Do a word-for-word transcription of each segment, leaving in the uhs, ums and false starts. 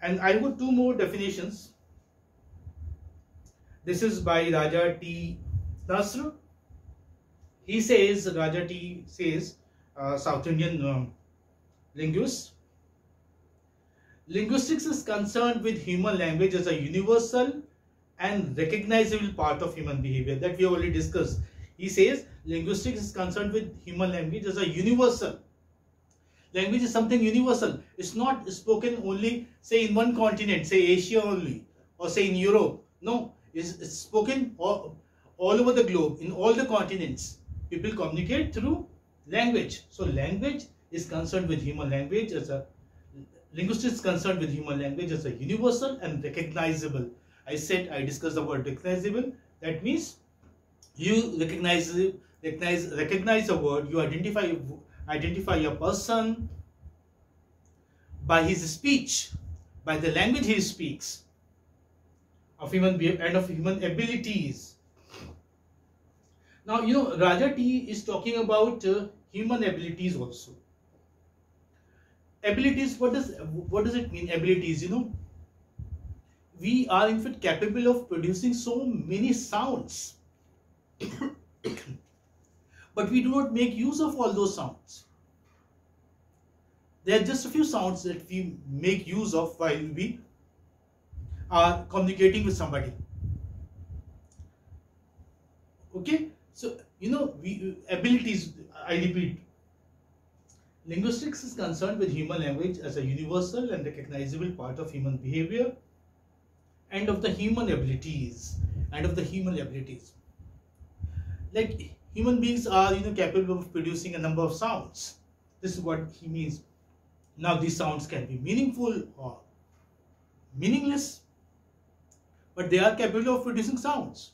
And I've got two more definitions. This is by Raja T Nasr. He says, Raja T says, uh, South Indian um, linguist. Linguistics is concerned with human language as a universal and recognizable part of human behavior. That we already discussed. He says, linguistics is concerned with human language as a universal. Language is something universal. It's not spoken only, say, in one continent, say Asia only, or say in Europe. No, it's, it's spoken all, all over the globe, in all the continents. People communicate through language. So language is concerned with human language as a linguistics is concerned with human language as a universal and recognizable. I said I discussed the word recognizable. That means you recognize recognize recognize a word. You identify. Identify a person by his speech, by the language he speaks, of human behavior and of human abilities. Now, you know, Raja T is talking about uh, human abilities also. Abilities, what does what does it mean? Abilities, you know, we are in fact capable of producing so many sounds. But we do not make use of all those sounds. There are just a few sounds that we make use of while we are communicating with somebody. Okay, so you know, we abilities. I repeat, linguistics is concerned with human language as a universal and recognizable part of human behavior, and of the human abilities, and of the human abilities. Like. Human beings are, you know, capable of producing a number of sounds. This is what he means. Now, these sounds can be meaningful or meaningless, but they are capable of producing sounds.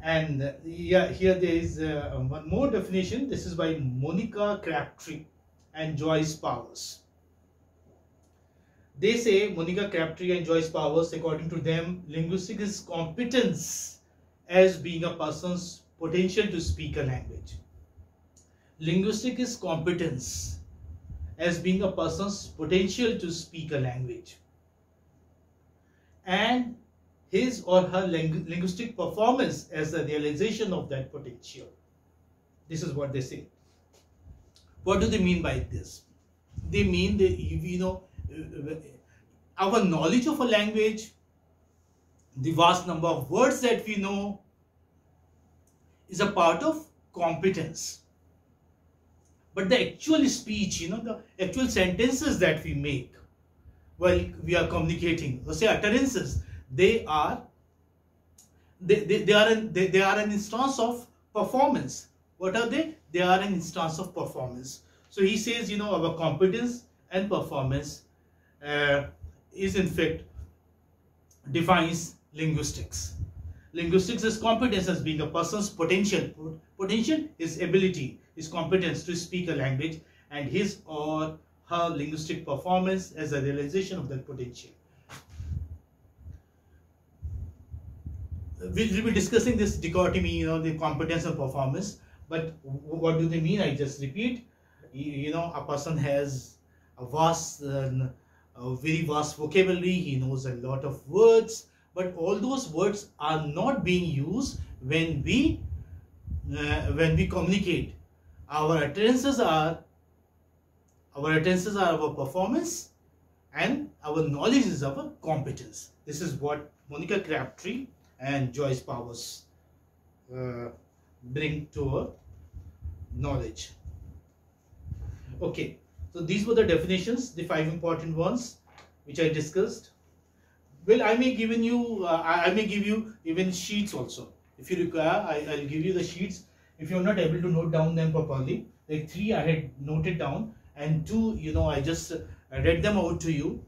And yeah, here there is uh, one more definition. This is by Monica Crabtree and Joyce Powers. They say, Monica Crabtree and Joyce Powers, according to them, linguistics is competence as being a person's potential to speak a language. Linguistic is competence as being a person's potential to speak a language, and his or her lingu linguistic performance as the realization of that potential. This is what they say. What do they mean by this? They mean that, you know, our knowledge of a language, the vast number of words that we know, is a part of competence. But the actual speech, you know, the actual sentences that we make while we are communicating, or say utterances, they are they, they, they are an, they, they are an instance of performance. What are they? They are an instance of performance. So he says, you know, our competence and performance uh, is in fact defines linguistics. Linguistics is competence as being a person's potential. Potential is ability, is competence to speak a language, and his or her linguistic performance as a realization of that potential. We will be discussing this dichotomy, you know, the competence and performance. But what do they mean? I just repeat. You know, a person has a vast, uh, a very vast vocabulary. He knows a lot of words. But all those words are not being used when we uh, when we communicate. Our utterances are our utterances are our performance, and our knowledge is our competence. This is what Monica Crabtree and Joyce Powers uh, bring to our knowledge. Okay, so these were the definitions, the five important ones which I discussed. Well, I may given you, uh, I may give you even sheets also. If you require, I, I'll give you the sheets. If you're not able to note down them properly, like three I had noted down, and two, you know, I just I read them out to you.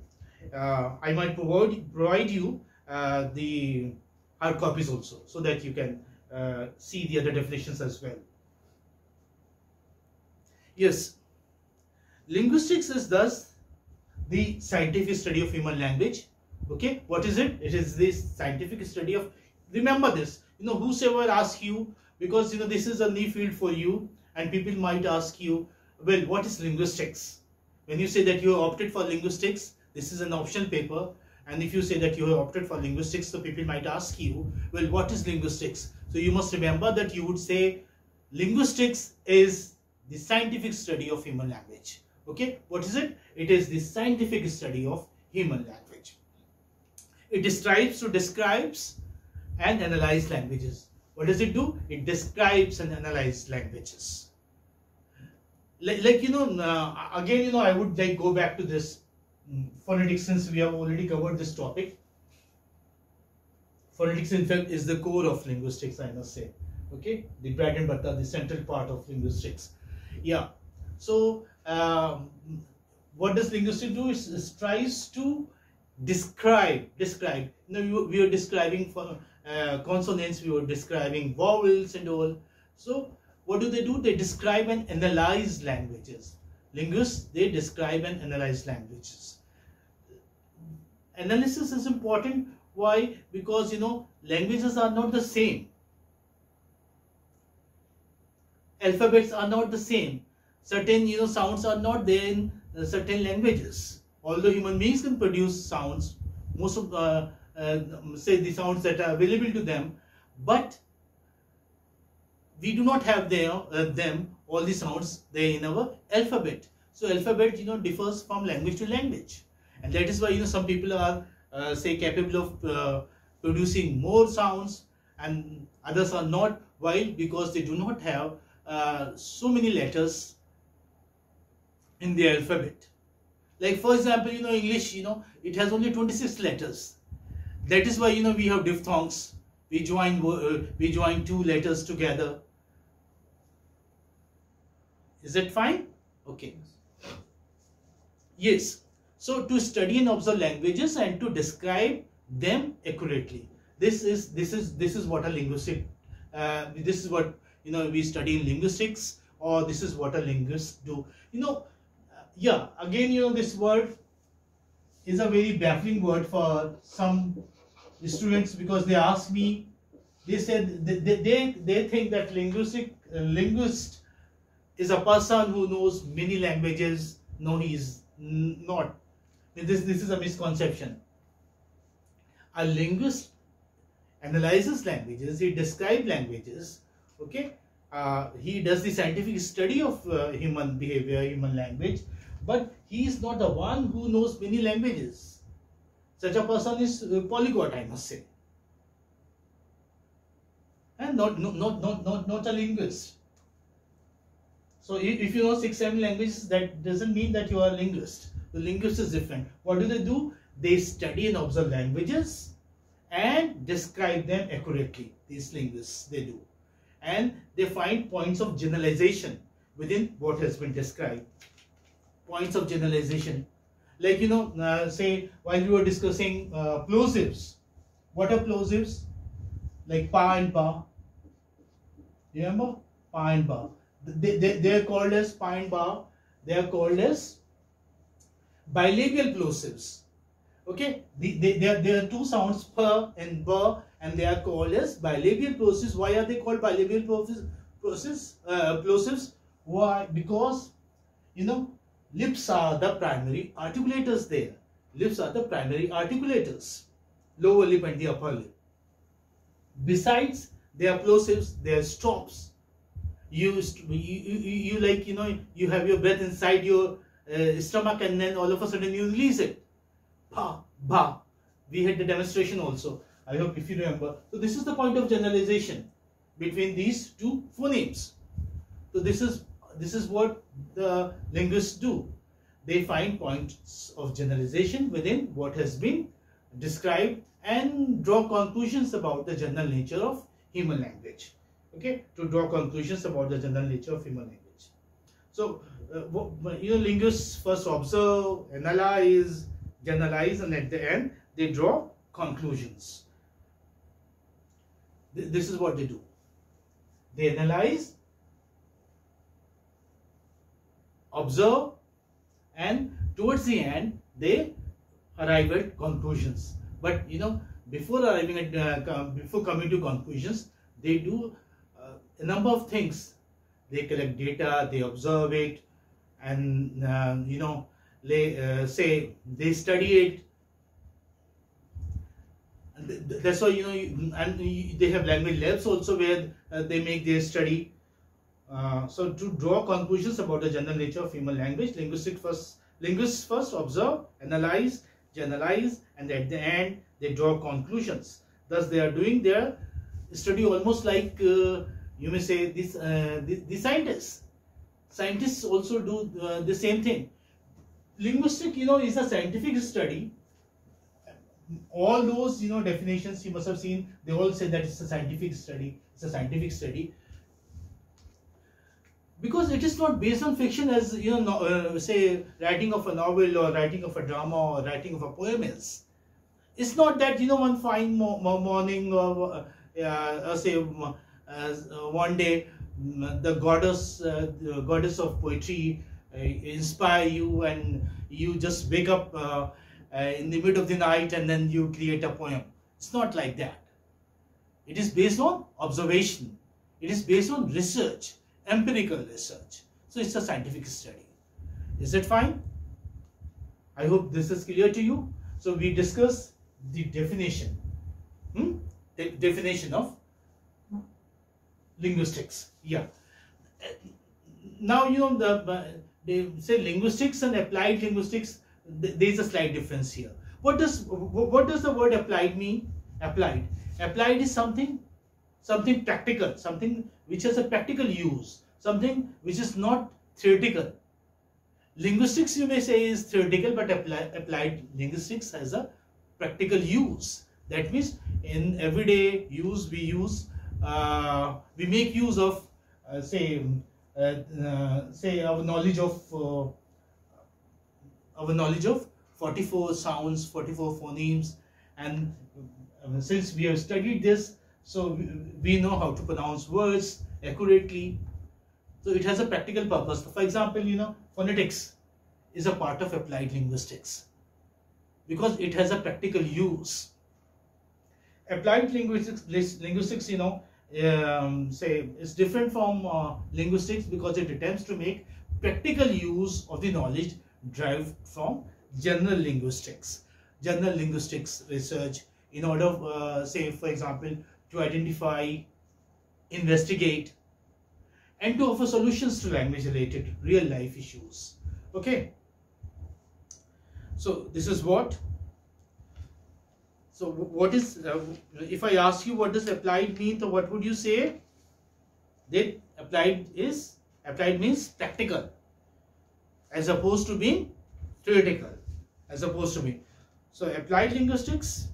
Uh, I might provide provide you uh, the hard copies also, so that you can uh, see the other definitions as well. Yes, linguistics is thus the scientific study of human language. Okay, what is it? It is this scientific study of, remember this, you know, whosoever asks you, because, you know, this is a new field for you, and people might ask you, well, what is linguistics? When you say that you have opted for linguistics, this is an optional paper, and if you say that you have opted for linguistics, so people might ask you, well, what is linguistics? So you must remember that you would say linguistics is the scientific study of human language. Okay, what is it? It is the scientific study of human language. It describes, so describes and analyze languages. What does it do? It describes and analyzes languages. Like, like you know, uh, again, you know, I would like go back to this phonetics, since we have already covered this topic. Phonetics, in fact, is the core of linguistics, I must say. Okay, the bread and butter, the central part of linguistics. Yeah. So, um, what does linguistics do? It, it tries to describe, describe. You know, we, we are describing for uh, consonants, we were describing vowels and all. So, what do they do? They describe and analyze languages. Linguists, they describe and analyze languages. Analysis is important. Why? Because, you know, languages are not the same. Alphabets are not the same. Certain, you know, sounds are not there in uh, certain languages. Although human beings can produce sounds, most of uh, uh, say the sounds that are available to them, but we do not have their, uh, them, all the sounds there in our alphabet. So alphabet, you know, differs from language to language. And that is why, you know, some people are, uh, say, capable of uh, producing more sounds and others are not. Why? Because they do not have uh, so many letters in the alphabet. Like, for example, you know, English, you know, it has only twenty-six letters. That is why, you know, we have diphthongs. We join, uh, we join two letters together. Is that fine? Okay. Yes. So, to study and observe languages and to describe them accurately. This is, this is, this is what a linguistic, uh, this is what, you know, we study in linguistics, or this is what a linguist do. You know, uh, yeah, again, you know, this word is a very baffling word for some the students, because they asked me, they said they, they, they think that linguistic uh, linguist is a person who knows many languages. No, he is not. This, this is a misconception. A linguist analyzes languages, he describes languages, okay. Uh, he does the scientific study of uh, human behavior, human language, but he is not the one who knows many languages. Such a person is polyglot, I must say, and not not not not not a linguist. So if you know six seven languages, that doesn't mean that you are a linguist. The linguist is different. What do they do? They study and observe languages and describe them accurately. These linguists, they do, and they find points of generalization within what has been described. Points of generalization. Like, you know, uh, say, while we were discussing uh, plosives, what are plosives? Like pa and ba. You remember? Pa and ba. They, they, they are called as pa and ba. They are called as bilabial plosives. Okay? They, they, they are, there are two sounds, pa and ba, and they are called as bilabial plosives. Why are they called bilabial plosives? Uh, plosives? Why? Because, you know, lips are the primary articulators there. Lips are the primary articulators. Lower lip and the upper lip. Besides, they are plosives, they are stops. You, you, you, you like, you know, you have your breath inside your uh, stomach and then all of a sudden you release it. Ba, ba. We had the demonstration also. I hope if you remember. So this is the point of generalization between these two phonemes. So this is This is what the linguists do. They find points of generalization within what has been described and draw conclusions about the general nature of human language. Okay, to draw conclusions about the general nature of human language. So, uh, you know, linguists first observe, analyze, generalize, and at the end, they draw conclusions. Th- this is what they do. They analyze, observe, and towards the end they arrive at conclusions. But you know, before arriving at uh, before coming to conclusions, they do uh, a number of things. They collect data, they observe it, and uh, you know, uh, say they study it. That's why, you know, and they have language labs also where uh, they make their study. Uh, so to draw conclusions about the general nature of human language, linguistics first, linguists first observe, analyze, generalize, and at the end they draw conclusions. Thus, they are doing their study almost like uh, you may say this uh, the, the scientists. Scientists also do uh, the same thing. Linguistic, you know, is a scientific study. All those, you know, definitions you must have seen, they all say that it's a scientific study. It's a scientific study because it is not based on fiction, as you know, no, uh, say writing of a novel or writing of a drama or writing of a poem is. It's not that, you know, one fine mo mo morning or uh, uh, say uh, uh, one day the goddess, uh, the goddess of poetry, uh, inspire you and you just wake up Uh, Uh, in the middle of the night and then you create a poem. It's not like that. It is based on observation. It is based on research, empirical research. So it's a scientific study. Is it fine? I hope this is clear to you. So we discuss the definition, hmm? the definition of linguistics. Yeah. Now, you know, the, they say linguistics and applied linguistics. There is a slight difference here. What does what does the word applied mean? Applied. Applied is something, something practical, something which has a practical use, something which is not theoretical. Linguistics, you may say, is theoretical, but apply, applied linguistics has a practical use. That means in everyday use, we use, uh, we make use of, uh, say, uh, uh, say our knowledge of. Uh, Our knowledge of forty-four sounds, forty-four phonemes, and since we have studied this, so we know how to pronounce words accurately. So it has a practical purpose. For example, you know, phonetics is a part of applied linguistics because it has a practical use. Applied linguistics, linguistics, you know, um, say is different from uh, linguistics because it attempts to make practical use of the knowledge derived from general linguistics, general linguistics research, in order, uh, say, for example, to identify, investigate, and to offer solutions to language-related real-life issues. Okay. So this is what. So what is? Uh, if I ask you what does applied mean, what would you say? Then applied is applied means practical, as opposed to being theoretical, as opposed to being. So applied linguistics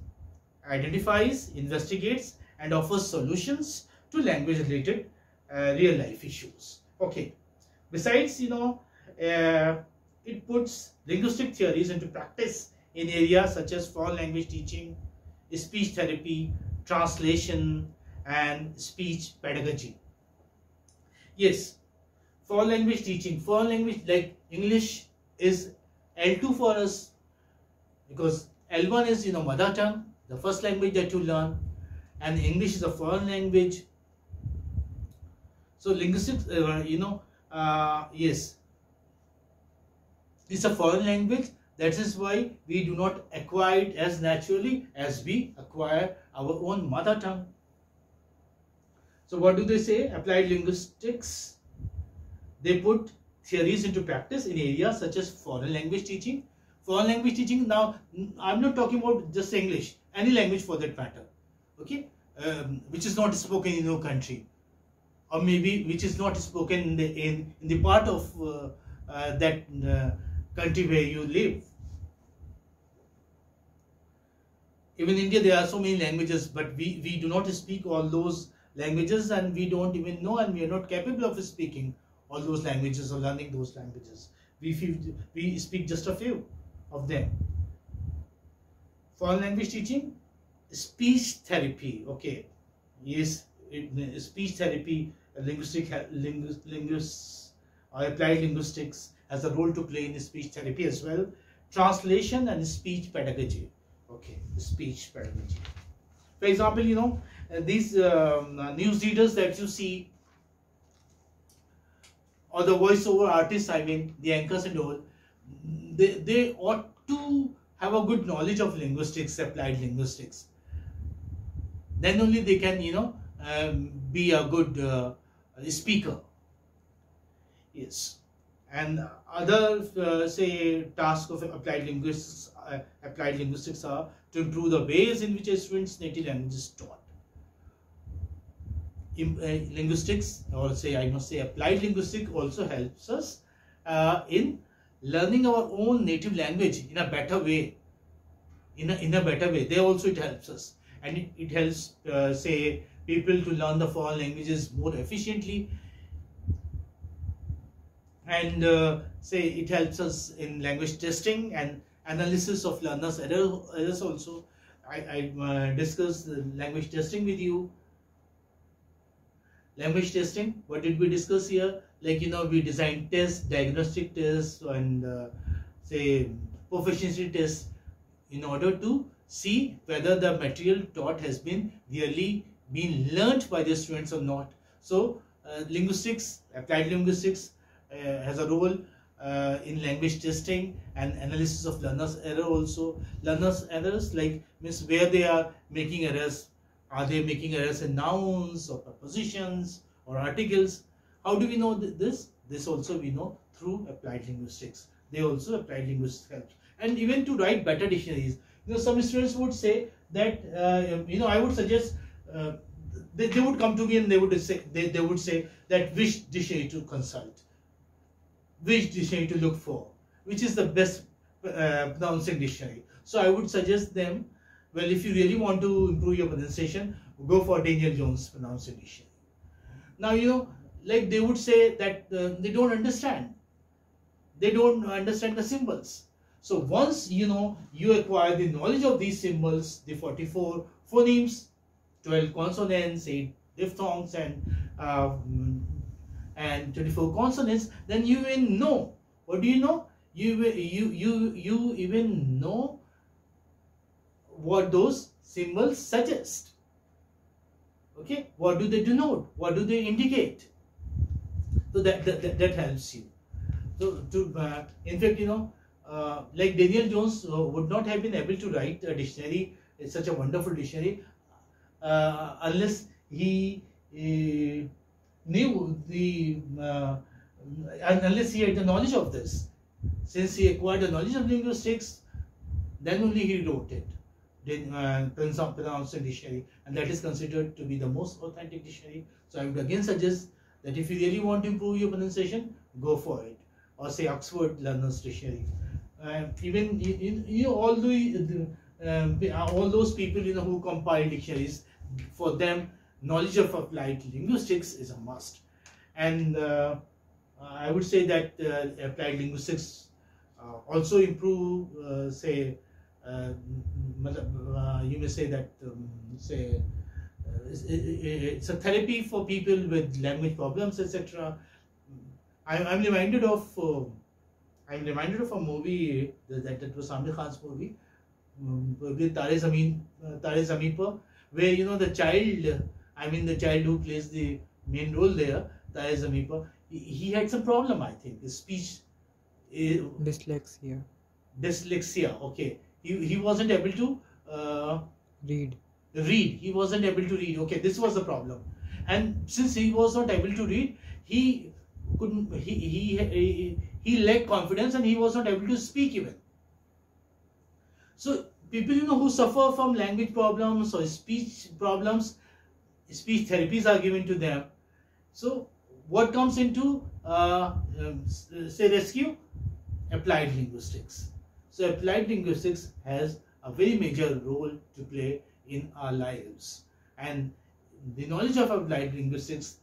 identifies, investigates, and offers solutions to language related uh, real life issues. Okay. Besides, you know, uh, it puts linguistic theories into practice in areas such as foreign language teaching, speech therapy, translation, and speech pedagogy. Yes, foreign language teaching, foreign language like English is L two for us, because L one is, you know, mother tongue, the first language that you learn, and English is a foreign language. So linguistics, uh, you know, uh, yes, it's a foreign language. That is why we do not acquire it as naturally as we acquire our own mother tongue. So what do they say? Applied linguistics, they put theories into practice in areas such as foreign language teaching. Foreign language teaching, now I'm not talking about just English, any language for that matter, okay, um, which is not spoken in your country, or maybe which is not spoken in the, in, in the part of uh, uh, that uh, country where you live. Even in India, there are so many languages, but we, we do not speak all those languages, and we don't even know, and we are not capable of speaking all those languages or learning those languages. We feel, we speak just a few of them. Foreign language teaching, speech therapy. Okay, yes, it, speech therapy, linguistic, lingu, linguists, or applied linguistics has a role to play in speech therapy as well. Translation and speech pedagogy. Okay, speech pedagogy. For example, you know, these um, newsreaders that you see, or the voiceover artists, I mean, the anchors and all, they, they ought to have a good knowledge of linguistics, applied linguistics. Then only they can, you know, um, be a good uh, speaker. Yes. And other, uh, say, tasks of applied linguistics, uh, applied linguistics are to improve the ways in which a student's native language is taught. In, uh, linguistics, or say, I must say, applied linguistics also helps us uh, in learning our own native language in a better way. In a, in a better way, there also it helps us. And it, it helps, uh, say, people to learn the foreign languages more efficiently. And uh, say it helps us in language testing and analysis of learners' errors also. I, I uh, discussed language testing with you. Language testing, what did we discuss here? Like, you know, we designed tests, diagnostic tests, and uh, say proficiency tests in order to see whether the material taught has been really been learnt by the students or not. So, uh, linguistics, applied linguistics, Uh, has a role uh, in language testing and analysis of learners' error also. Learners' errors, like, means where they are making errors. Are they making errors in nouns or prepositions or articles? How do we know th this? This also we know through applied linguistics. They also applied linguistics helps. And even to write better dictionaries. You know, some students would say that, uh, you know, I would suggest, uh, they, they would come to me and they would say, they, they would say that which dictionary to consult. Which dictionary to look for, which is the best uh, pronouncing dictionary. So I would suggest them, well, if you really want to improve your pronunciation, go for Daniel Jones pronouncing dictionary. Now, you know, like they would say that uh, they don't understand. They don't understand the symbols. So once, you know, you acquire the knowledge of these symbols, the forty-four phonemes, twelve consonants, eight diphthongs, and uh, and twenty-four consonants, then you will know. What do you know? You will, you you you even know what those symbols suggest. Okay, what do they denote? What do they indicate? So that that, that, that helps you. So to uh, in fact, you know, uh, like Daniel Jones uh, would not have been able to write a dictionary. It's such a wonderful dictionary, uh, unless he. Uh, knew the uh, unless he had the knowledge of this. Since he acquired the knowledge of linguistics, then only he wrote it, then uh, pronounced a dictionary, and that is considered to be the most authentic dictionary. So I would again suggest that if you really want to improve your pronunciation, go for it, or say Oxford Learner's Dictionary. Uh, even you, you know, all the uh, all those people, you know, who compile dictionaries, for them, knowledge of applied linguistics is a must. And uh, I would say that uh, applied linguistics uh, also improve, uh, say, uh, you may say that, um, say, uh, it's a therapy for people with language problems, et cetera. I'm, I'm reminded of, uh, I'm reminded of a movie that, that was Samir Khan's movie, um, with Tare Zameen, uh, Tare Zameen Par, where, you know, the child. I mean, the child who plays the main role there, Tare Zameen Par, he had some problem, I think. His speech... Uh, dyslexia. Dyslexia, okay. He, he wasn't able to... Uh, read. Read. He wasn't able to read. Okay, this was the problem. And since he was not able to read, he couldn't... He, he, he, he lacked confidence and he was not able to speak even. So, people, you know, who suffer from language problems or speech problems, speech therapies are given to them. So what comes into uh, um, say rescue? Applied linguistics. So applied linguistics has a very major role to play in our lives, and the knowledge of applied linguistics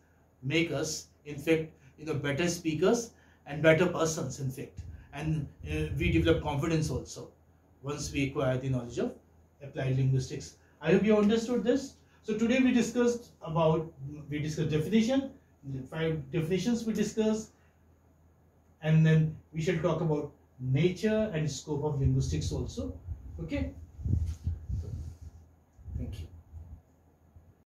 make us, in fact, you know, better speakers and better persons, in fact, and uh, we develop confidence also once we acquire the knowledge of applied linguistics. I hope you understood this. So today we discussed about, we discussed definition, five definitions we discussed, and then we shall talk about nature and scope of linguistics also. Okay, thank you.